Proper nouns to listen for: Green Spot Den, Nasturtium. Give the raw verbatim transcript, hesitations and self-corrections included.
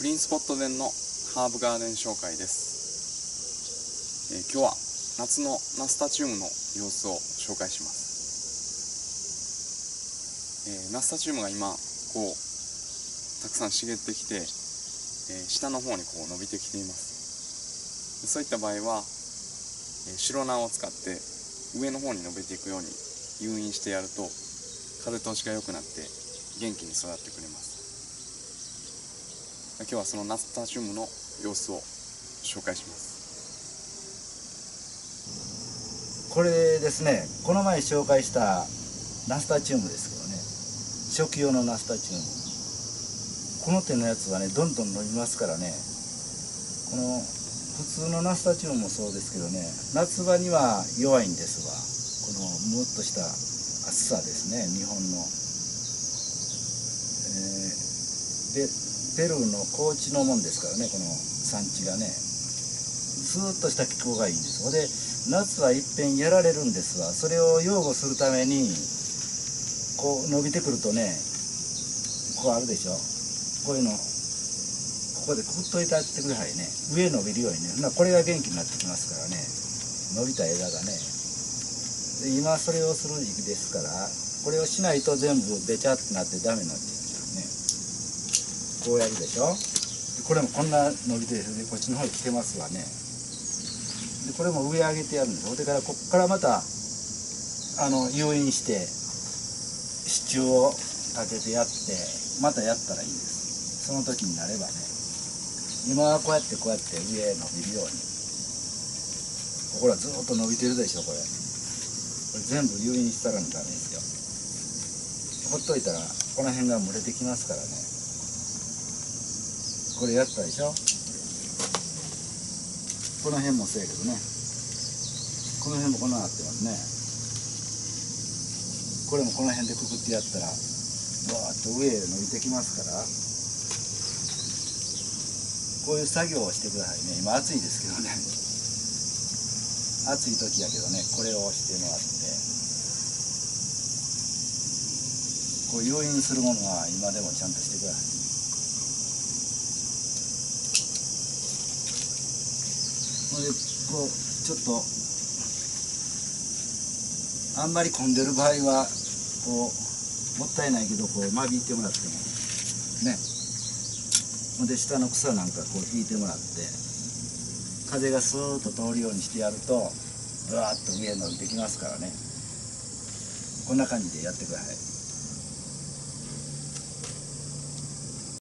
グリーンスポットでのハーブガーデン紹介です。えー、今日は夏のナスタチウムの様子を紹介します。えー、ナスタチウムが今こうたくさん茂ってきて、えー、下の方にこう伸びてきています。そういった場合は、えー、白縄を使って上の方に伸びていくように誘引してやると風通しが良くなって元気に育ってくれます。今日はそのナスタチウムの様子を紹介します。これですね、この前紹介したナスタチウムですけどね、初期用のナスタチウム、この手のやつはねどんどん伸びますからね。この普通のナスタチウムもそうですけどね、夏場には弱いんですわ、このムッとした暑さですね、日本の。えー、でペルーの高地のもんですからね、この産地がね、スーッとした気候がいいんです。それで夏はいっぺんやられるんですわ。それを擁護するためにこう伸びてくるとね、こうあるでしょ、こういうのここでくっといてあってくださいね、上伸びるようにね。これが元気になってきますからね、伸びた枝がね。で今それをする時期ですから、これをしないと全部べちゃってなってダメなんです。こうやるでしょ。これもこんな伸びてるで、こっちの方に来てますわね。でこれも上上げてやるんです。それからこっからまたあの誘引して支柱を立ててやって、またやったらいいんです。その時になればね、今はこうやってこうやって上伸びるように、ここらずっと伸びてるでしょ。これこれ全部誘引したらダメですよ。ほっといたらこの辺が蒸れてきますからね。これやったでしょ。この辺もそうやけどね、この辺もこんななってますね。これもこの辺でくくってやったらわーっと上へ伸びてきますから、こういう作業をしてくださいね。今暑いですけどね、暑い時やけどね、これをしてもらって、こう誘引するものは今でもちゃんとしてください。でこうちょっとあんまり混んでる場合はこうもったいないけど、こう間引いてもらってもね、で下の草なんかこう引いてもらって、風がスーッと通るようにしてやるとブワーッと上へ伸びてきますからね。こんな感じでやってください。